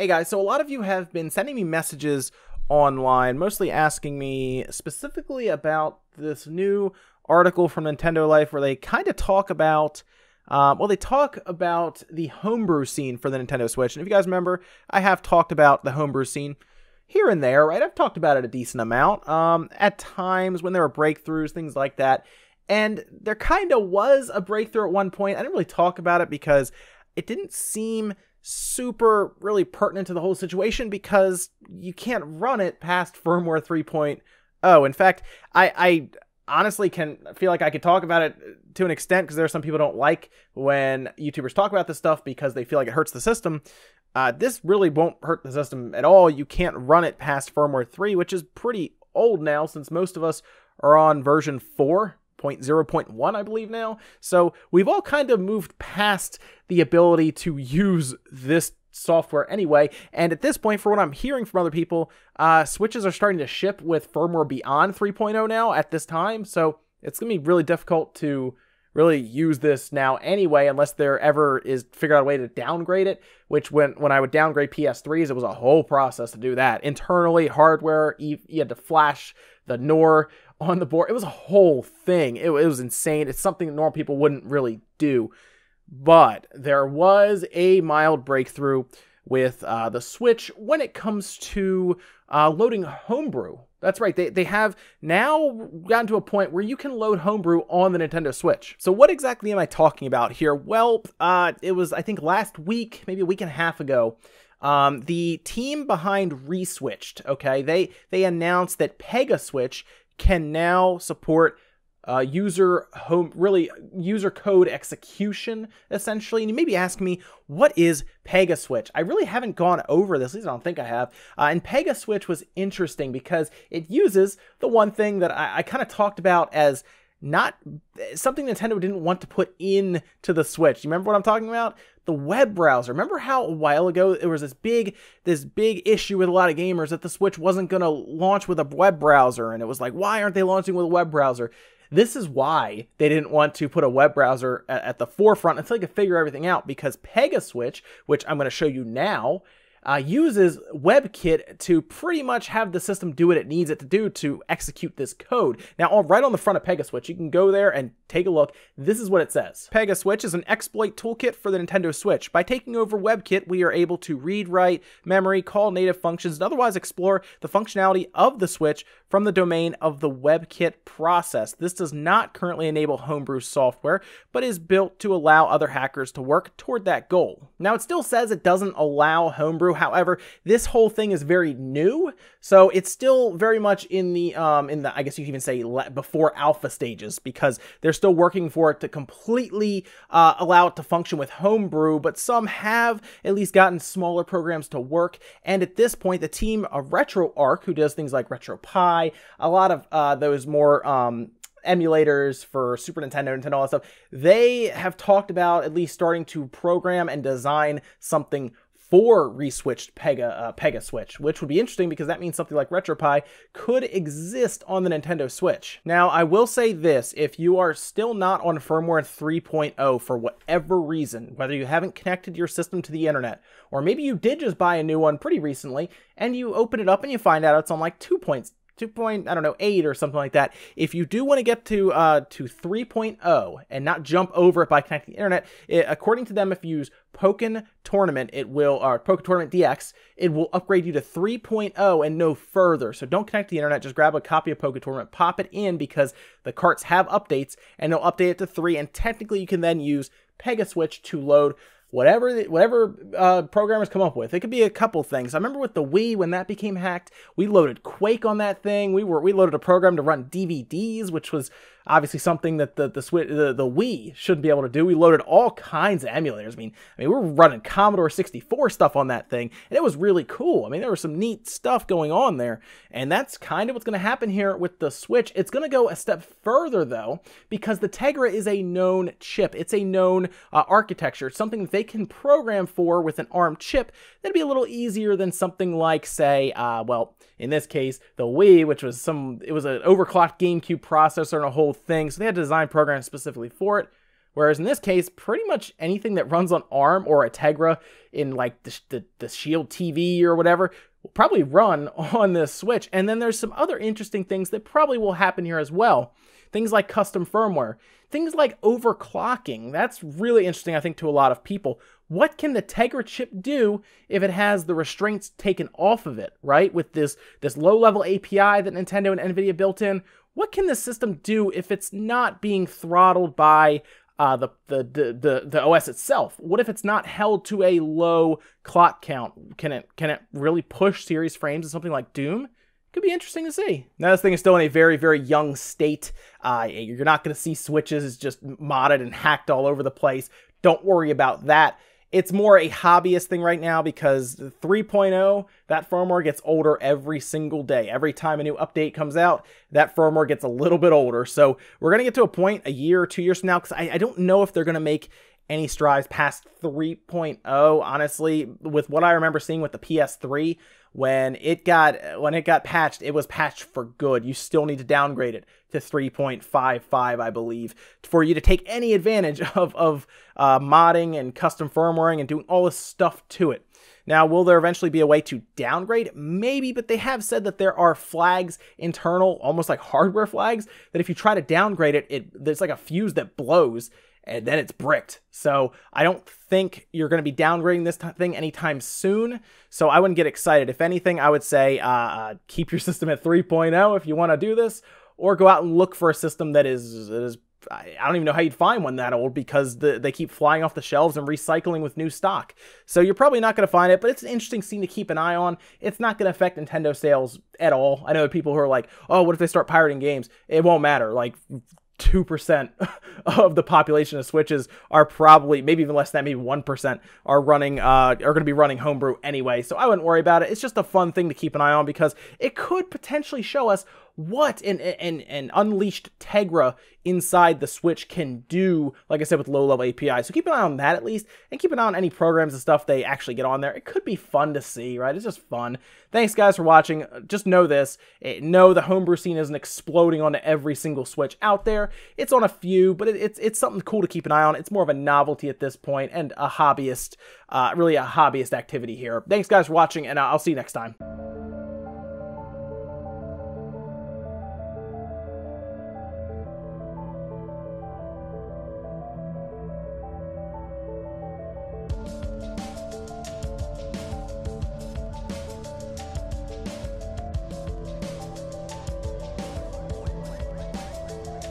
Hey guys, so a lot of you have been sending me messages online, mostly asking me specifically about this new article from Nintendo Life where they kind of talk about, the homebrew scene for the Nintendo Switch. And if you guys remember, I have talked about the homebrew scene here and there, right? I've talked about it a decent amount at times when there were breakthroughs, things like that. And there kind of was a breakthrough at one point. I didn't really talk about it because it didn't seem super really pertinent to the whole situation because you can't run it past firmware 3.0. In fact, I honestly can feel like I could talk about it to an extent because there are some people who don't like when YouTubers talk about this stuff because they feel like it hurts the system. This really won't hurt the system at all. You can't run it past firmware 3, which is pretty old now since most of us are on version 4.0.1, I believe now. So we've all kind of moved past the ability to use this software anyway. And at this point, for what I'm hearing from other people, Switches are starting to ship with firmware beyond 3.0 now at this time. So it's going to be really difficult to really use this now anyway, unless there ever is figured out a way to downgrade it, which when I would downgrade PS3s, it was a whole process to do that. Internally, hardware, you had to flash the NOR on the board. It was a whole thing. It was insane. It's something that normal people wouldn't really do. But there was a mild breakthrough with the Switch when it comes to loading homebrew. That's right. They have now gotten to a point where you can load homebrew on the Nintendo Switch. So what exactly am I talking about here? Well, it was, I think, last week, maybe a week and a half ago, the team behind Reswitched, okay, they announced that Pegaswitch can now support user code execution, essentially. And you may be asking me, what is Pegaswitch? I really haven't gone over this, at least I don't think I have. And Pegaswitch was interesting because it uses the one thing that I kind of talked about as not something Nintendo didn't want to put into the Switch. You remember what I'm talking about? The web browser. Remember how a while ago there was this big issue with a lot of gamers that the Switch wasn't going to launch with a web browser, and it was like, why aren't they launching with a web browser? This is why they didn't want to put a web browser at the forefront until they could figure everything out, because Pegaswitch, which I'm going to show you now, uses WebKit to pretty much have the system do what it needs it to do to execute this code. Now, right on the front of Pegaswitch, you can go there and take a look. This is what it says. Pegaswitch is an exploit toolkit for the Nintendo Switch. By taking over WebKit, we are able to read, write, memory, call native functions, and otherwise explore the functionality of the Switch from the domain of the WebKit process. This does not currently enable homebrew software, but is built to allow other hackers to work toward that goal. Now, it still says it doesn't allow homebrew. However, this whole thing is very new, so it's still very much in the I guess you could even say before alpha stages, because they're still working for it to completely allow it to function with homebrew. But some have at least gotten smaller programs to work, and at this point, the team of RetroArch, who does things like RetroPie, a lot of those more emulators for Super Nintendo, Nintendo, all that stuff, they have talked about at least starting to program and design something for Reswitched Pegaswitch, which would be interesting because that means something like RetroPie could exist on the Nintendo Switch. Now, I will say this, if you are still not on firmware 3.0 for whatever reason, whether you haven't connected your system to the internet, or maybe you did just buy a new one pretty recently, and you open it up and you find out it's on like 2.8 or something like that. If you do want to get to 3.0 and not jump over it by connecting the internet, according to them, if you use Pokkén Tournament, it will, or Pokkén Tournament DX, it will upgrade you to 3.0 and no further. So don't connect to the internet. Just grab a copy of Pokkén Tournament, pop it in, because the carts have updates, and they'll update it to 3. And technically, you can then use Pegaswitch to load whatever programmers come up with. It could be a couple things. I remember with the Wii, when that became hacked, we loaded Quake on that thing. We loaded a program to run DVDs, which was obviously something that the Wii shouldn't be able to do. We loaded all kinds of emulators. I mean, we were running Commodore 64 stuff on that thing, and it was really cool. I mean, there was some neat stuff going on there, and that's kind of what's going to happen here with the Switch. It's going to go a step further, though, because the Tegra is a known chip. It's a known architecture. It's something that they can program for with an ARM chip. That'd be a little easier than something like, say, well, in this case, the Wii, which was it was an overclocked GameCube processor and a whole thing, so they had to design programs specifically for it. Whereas in this case, pretty much anything that runs on ARM or a Tegra in like the Shield TV or whatever will probably run on this Switch. And then there's some other interesting things that probably will happen here as well. Things like custom firmware, things like overclocking. That's really interesting, I think, to a lot of people. What can the Tegra chip do if it has the restraints taken off of it, right? With this low-level API that Nintendo and NVIDIA built in, what can this system do if it's not being throttled by the OS itself? What if it's not held to a low clock count? Can it really push series frames in something like Doom? Could be interesting to see. Now, this thing is still in a very, very young state. You're not going to see Switches. It's just modded and hacked all over the place. Don't worry about that. It's more a hobbyist thing right now because 3.0, that firmware gets older every single day. Every time a new update comes out, that firmware gets a little bit older. So we're going to get to a point a year or 2 years from now, because I don't know if they're going to make any strides past 3.0. honestly, with what I remember seeing with the PS3, when it got patched, it was patched for good. You still need to downgrade it to 3.55, I believe, for you to take any advantage of modding and custom firmware and doing all this stuff to it. Now, will there eventually be a way to downgrade? Maybe, but they have said that there are flags, internal, almost like hardware flags, that if you try to downgrade it, there's like a fuse that blows, and then it's bricked. So I don't think you're going to be downgrading this thing anytime soon. So I wouldn't get excited. If anything, I would say keep your system at 3.0 if you want to do this, or go out and look for a system that is I don't even know how you'd find one that old, because they keep flying off the shelves and recycling with new stock. So you're probably not going to find it, but it's an interesting scene to keep an eye on. It's not going to affect Nintendo sales at all. I know people who are like, oh, what if they start pirating games? It won't matter. Like, 2% of the population of Switches are probably, maybe even less than that, maybe 1% are going to be running homebrew anyway. So I wouldn't worry about it. It's just a fun thing to keep an eye on, because it could potentially show us what an unleashed Tegra inside the Switch can do, like I said, with low-level API. So keep an eye on that at least, and keep an eye on any programs and stuff they actually get on there. It could be fun to see, right? It's just fun. Thanks, guys, for watching. Just know this. Know the homebrew scene isn't exploding onto every single Switch out there. It's on a few, but it's something cool to keep an eye on. It's more of a novelty at this point, and a hobbyist, really a hobbyist activity here. Thanks, guys, for watching, and I'll see you next time.